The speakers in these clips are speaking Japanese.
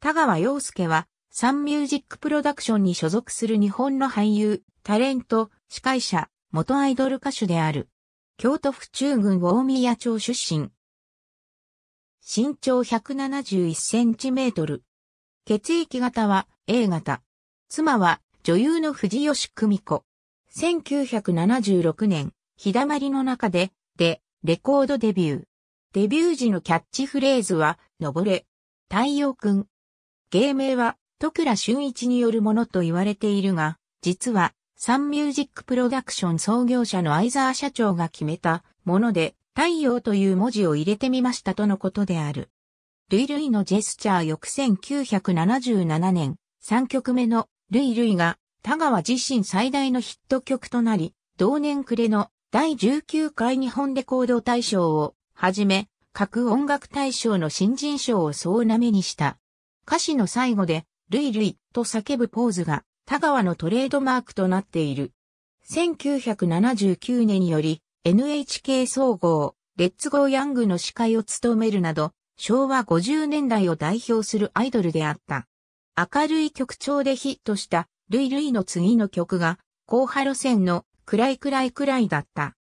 田川陽介は、サンミュージックプロダクションに所属する日本の俳優、タレント、司会者、元アイドル歌手である。京都府中郡大宮町出身。身長171センチメートル。血液型は A 型。妻は女優の藤吉久美子。1976年、日だまりの中で、で、レコードデビュー。デビュー時のキャッチフレーズは、登れ、太陽くん。芸名は、都倉俊一によるものと言われているが、実は、サンミュージックプロダクション創業者の相沢社長が決めたもので、太陽という文字を入れてみましたとのことである。Lui-Luiのジェスチャー翌1977年、3曲目のLui-Luiが田川自身最大のヒット曲となり、同年暮れの第19回日本レコード大賞をはじめ、各音楽大賞の新人賞を総なめにした。歌詞の最後で、Lui-Luiと叫ぶポーズが、田川のトレードマークとなっている。1979年より NHK 総合、レッツゴーヤングの司会を務めるなど、昭和50年代を代表するアイドルであった。明るい曲調でヒットしたLui-Luiの次の曲が、硬派路線のCry Cry Cryだった。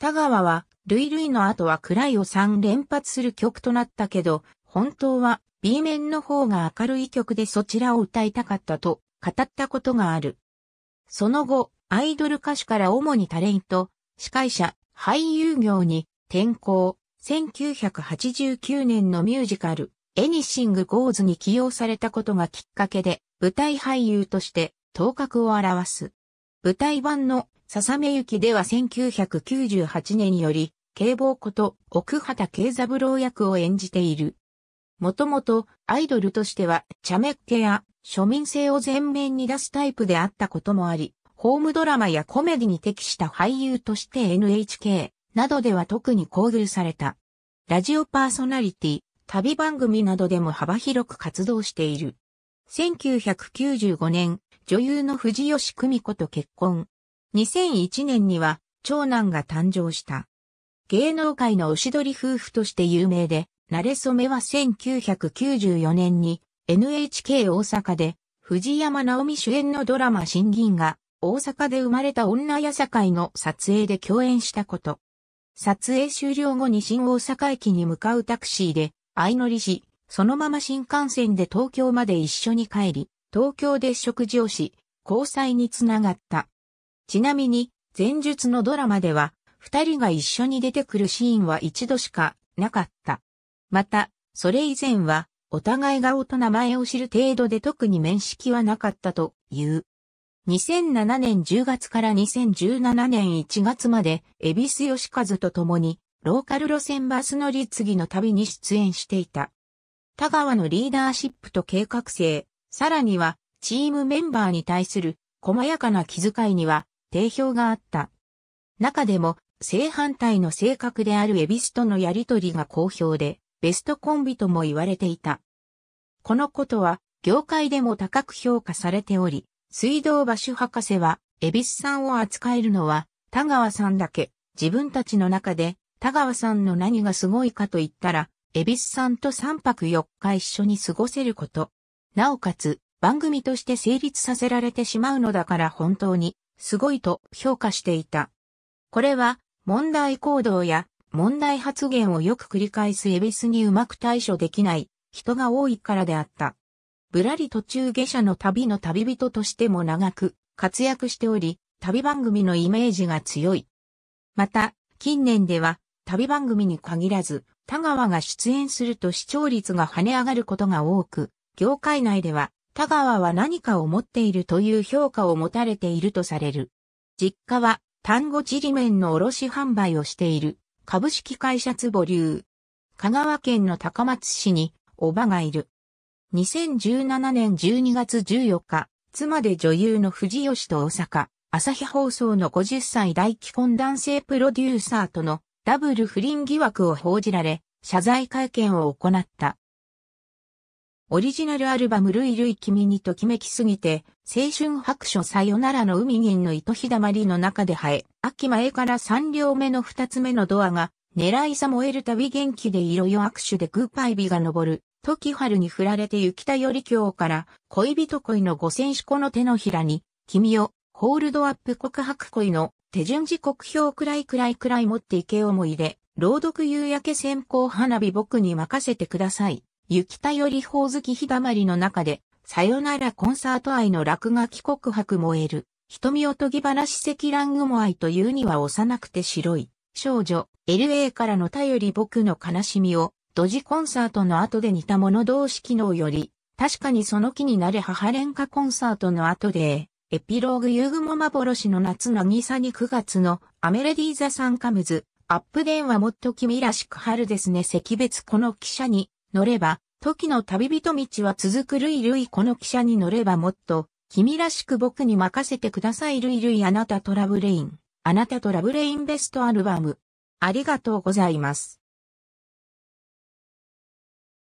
田川はLui-Luiの後はCryを3連発する曲となったけど、本当は B 面の方が明るい曲でそちらを歌いたかったと、語ったことがある。その後、アイドル歌手から主にタレント、司会者、俳優業に転向。1989年のミュージカル、Anything Goesに起用されたことがきっかけで、舞台俳優として頭角を現す。舞台版のささめ雪では1998年より、警棒こと奥畑圭三郎役を演じている。もともとアイドルとしては、茶目っ気や、庶民性を前面に出すタイプであったこともあり、ホームドラマやコメディに適した俳優として NHK などでは特に厚遇された。ラジオパーソナリティ、旅番組などでも幅広く活動している。1995年、女優の藤吉久美子と結婚。2001年には、長男が誕生した。芸能界のおしどり夫婦として有名で、なれそめは1994年に、NHK 大阪で藤山直美主演のドラマ新銀河が大阪で生まれた女や社会の撮影で共演したこと。撮影終了後に新大阪駅に向かうタクシーで相乗りし、そのまま新幹線で東京まで一緒に帰り、東京で食事をし、交際につながった。ちなみに前述のドラマでは二人が一緒に出てくるシーンは一度しかなかった。また、それ以前はお互い顔と名前を知る程度で特に面識はなかったという。2007年10月から2017年1月まで、恵比寿義和と共に、ローカル路線バス乗り継ぎの旅に出演していた。田川のリーダーシップと計画性、さらには、チームメンバーに対する、細やかな気遣いには、定評があった。中でも、正反対の性格である恵比寿とのやりとりが好評で、ベストコンビとも言われていた。このことは業界でも高く評価されており、水道橋博士は、恵比寿さんを扱えるのは田川さんだけ、自分たちの中で田川さんの何がすごいかと言ったら、恵比寿さんと3泊4日一緒に過ごせること。なおかつ、番組として成立させられてしまうのだから本当にすごいと評価していた。これは問題行動や、問題発言をよく繰り返す恵比寿にうまく対処できない人が多いからであった。ぶらり途中下車の旅の旅人としても長く活躍しており、旅番組のイメージが強い。また、近年では旅番組に限らず、田川が出演すると視聴率が跳ね上がることが多く、業界内では田川は何かを持っているという評価を持たれているとされる。実家は丹後ちりめんの卸販売をしている。株式会社坪龍。香川県の高松市に、叔母がいる。2017年12月14日、妻で女優の藤吉と大阪、朝日放送の50歳大既婚男性プロデューサーとのダブル不倫疑惑を報じられ、謝罪会見を行った。オリジナルアルバムLui-Lui君にときめきすぎて、青春白書さよならの海銀の糸日だまりの中で生え、秋前から3両目の2つ目のドアが、狙いさ燃える旅元気でいろよ握手でグーパイビが昇る、時春に振られて雪田より郷から恋人恋の五千四個の手のひらに君をホールドアップ告白恋の手順時刻表くらいくらいくらい持っていけ思いで朗読夕焼け線香花火僕に任せてください。雪田よりほおずき日だまりの中でさよならコンサート愛の落書き告白燃える瞳おとぎ話積乱雲愛というには幼くて白い少女 LA からの頼り僕の悲しみをドジコンサートの後で似たもの同士機能より、確かにその気になれ母連歌コンサートの後で、エピローグ夕雲幻の夏渚に9月のアメレディーザサンカムズ、アップデンはもっと君らしく春ですね惜別この汽車に乗れば、時の旅人道は続くLui-Luiこの汽車に乗ればもっと君らしく僕に任せてくださいLui-Luiあなたとラブレイン、あなたとラブレインベストアルバム。ありがとうございます。